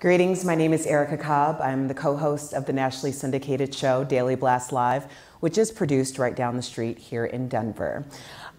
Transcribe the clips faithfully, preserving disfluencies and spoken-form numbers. Greetings, my name is Erica Cobb. I'm the co-host of the nationally syndicated show Daily Blast Live, which is produced right down the street here in Denver.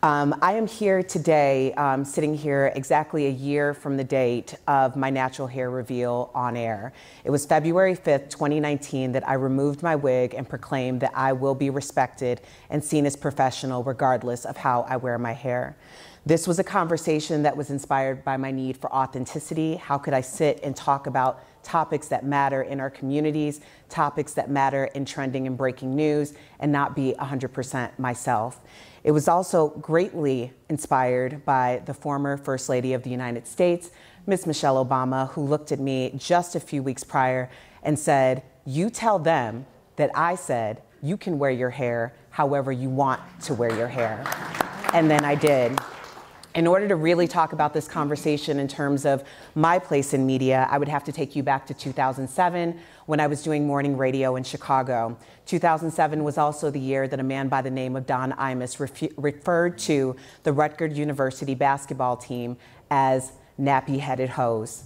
Um, I am here today, um, sitting here exactly a year from the date of my natural hair reveal on air. It was February fifth, twenty nineteen that I removed my wig and proclaimed that I will be respected and seen as professional regardless of how I wear my hair. This was a conversation that was inspired by my need for authenticity. How could I sit and talk about topics that matter in our communities, topics that matter in trending and breaking news, and not be one hundred percent myself. It was also greatly inspired by the former First Lady of the United States, Miz Michelle Obama, who looked at me just a few weeks prior and said, "You tell them that I said you can wear your hair however you want to wear your hair." And then I did. In order to really talk about this conversation in terms of my place in media, I would have to take you back to two thousand seven when I was doing morning radio in Chicago. two thousand seven was also the year that a man by the name of Don Imus referred to the Rutgers University basketball team as nappy-headed hoes.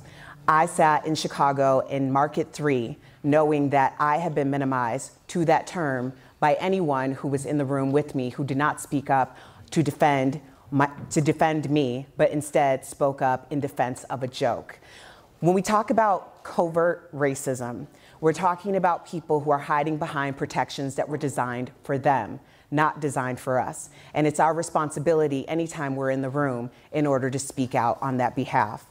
I sat in Chicago in Market three knowing that I had been minimized to that term by anyone who was in the room with me who did not speak up to defend My, to defend me, but instead spoke up in defense of a joke. When we talk about covert racism, we're talking about people who are hiding behind protections that were designed for them, not designed for us. And it's our responsibility anytime we're in the room in order to speak out on that behalf.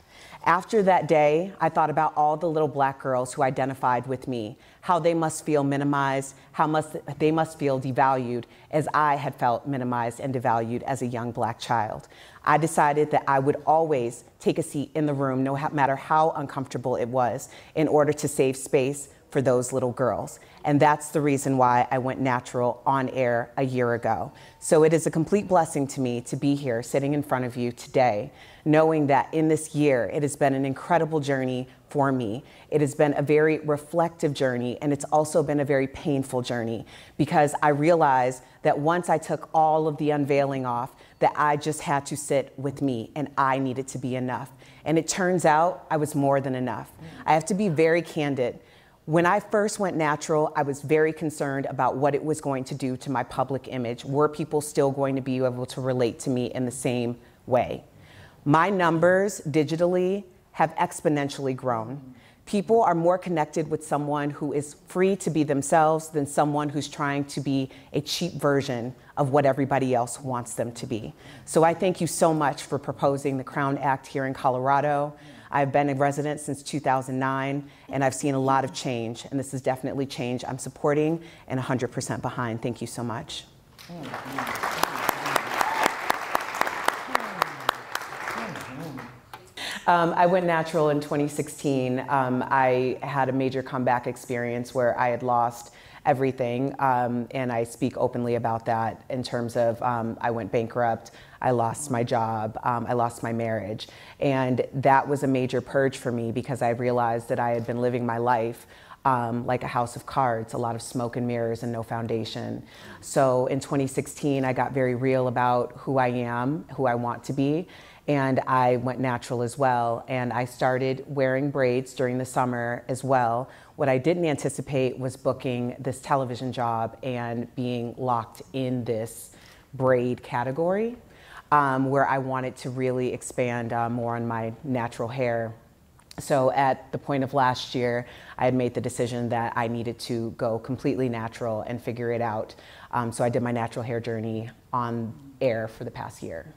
After that day, I thought about all the little black girls who identified with me, how they must feel minimized, how must, they must feel devalued, as I had felt minimized and devalued as a young black child. I decided that I would always take a seat in the room, no matter how uncomfortable it was, in order to save space for those little girls. And that's the reason why I went natural on air a year ago. So it is a complete blessing to me to be here sitting in front of you today, knowing that in this year, it has been an incredible journey for me. It has been a very reflective journey, and it's also been a very painful journey because I realized that once I took all of the unveiling off, that I just had to sit with me and I needed to be enough. And it turns out I was more than enough. I have to be very candid. When I first went natural, I was very concerned about what it was going to do to my public image. Were people still going to be able to relate to me in the same way? My numbers digitally have exponentially grown. People are more connected with someone who is free to be themselves than someone who's trying to be a cheap version of what everybody else wants them to be. So I thank you so much for proposing the CROWN Act here in Colorado. I've been a resident since two thousand nine, and I've seen a lot of change, and this is definitely change I'm supporting and one hundred percent behind. Thank you so much. Um, I went natural in twenty sixteen. Um, I had a major comeback experience where I had lost everything, um, and I speak openly about that in terms of um, I went bankrupt, I lost my job, um, I lost my marriage, and that was a major purge for me because I realized that I had been living my life um, like a house of cards, a lot of smoke and mirrors and no foundation. So in twenty sixteen, I got very real about who I am, who I want to be, and I went natural as well. And I started wearing braids during the summer as well. What I didn't anticipate was booking this television job and being locked in this braid category, um, where I wanted to really expand uh, more on my natural hair. So at the point of last year, I had made the decision that I needed to go completely natural and figure it out. Um, so I did my natural hair journey on air for the past year.